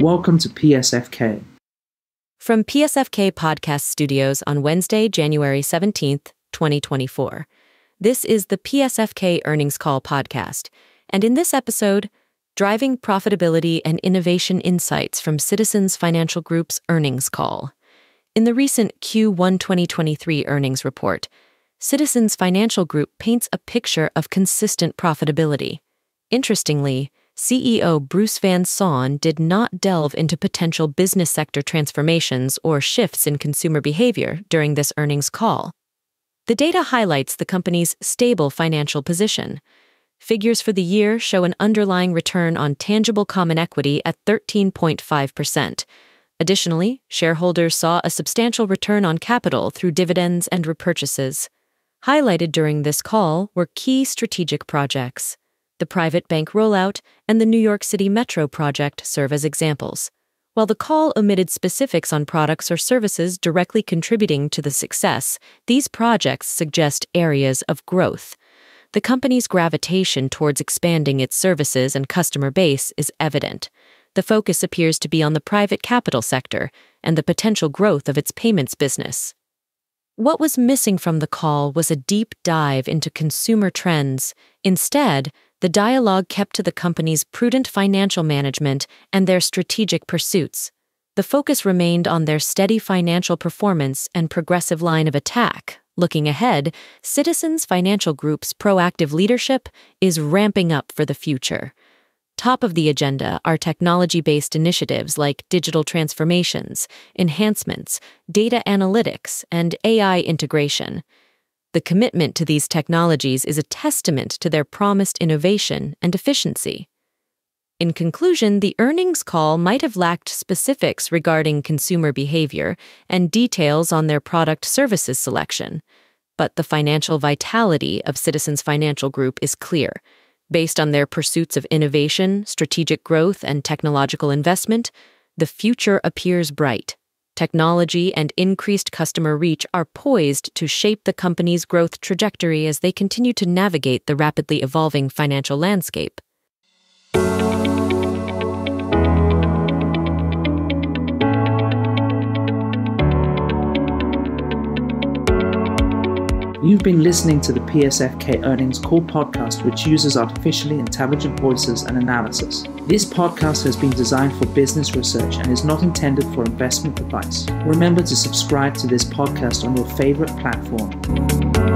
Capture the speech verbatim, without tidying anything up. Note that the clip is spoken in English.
Welcome to P S F K. From P S F K Podcast Studios on Wednesday, January seventeenth, twenty twenty-four. This is the P S F K Earnings Call podcast, and in this episode, driving profitability and innovation insights from Citizens Financial Group's earnings call. In the recent Q one twenty twenty-three earnings report, Citizens Financial Group paints a picture of consistent profitability. Interestingly, C E O Bruce Van Saun did not delve into potential business sector transformations or shifts in consumer behavior during this earnings call. The data highlights the company's stable financial position. Figures for the year show an underlying return on tangible common equity at thirteen point five percent. Additionally, shareholders saw a substantial return on capital through dividends and repurchases. Highlighted during this call were key strategic projects. The private bank rollout and the New York City Metro project serve as examples, while the call omitted specifics on products or services directly contributing to the success. These projects suggest areas of growth. The company's gravitation towards expanding its services and customer base is evident. The focus appears to be on the private capital sector and the potential growth of its payments business. What was missing from the call was a deep dive into consumer trends. Instead, the dialogue kept to the company's prudent financial management and their strategic pursuits. The focus remained on their steady financial performance and progressive line of attack. Looking ahead, Citizens Financial Group's proactive leadership is ramping up for the future. Top of the agenda are technology-based initiatives like digital transformations, enhancements, data analytics, and A I integration. The commitment to these technologies is a testament to their promised innovation and efficiency. In conclusion, the earnings call might have lacked specifics regarding consumer behavior and details on their product services selection, but the financial vitality of Citizens Financial Group is clear. Based on their pursuits of innovation, strategic growth, and technological investment, the future appears bright. Technology and increased customer reach are poised to shape the company's growth trajectory as they continue to navigate the rapidly evolving financial landscape. You've been listening to the P S F K Earnings Call podcast, which uses artificially intelligent voices and analysis. This podcast has been designed for business research and is not intended for investment advice. Remember to subscribe to this podcast on your favorite platform.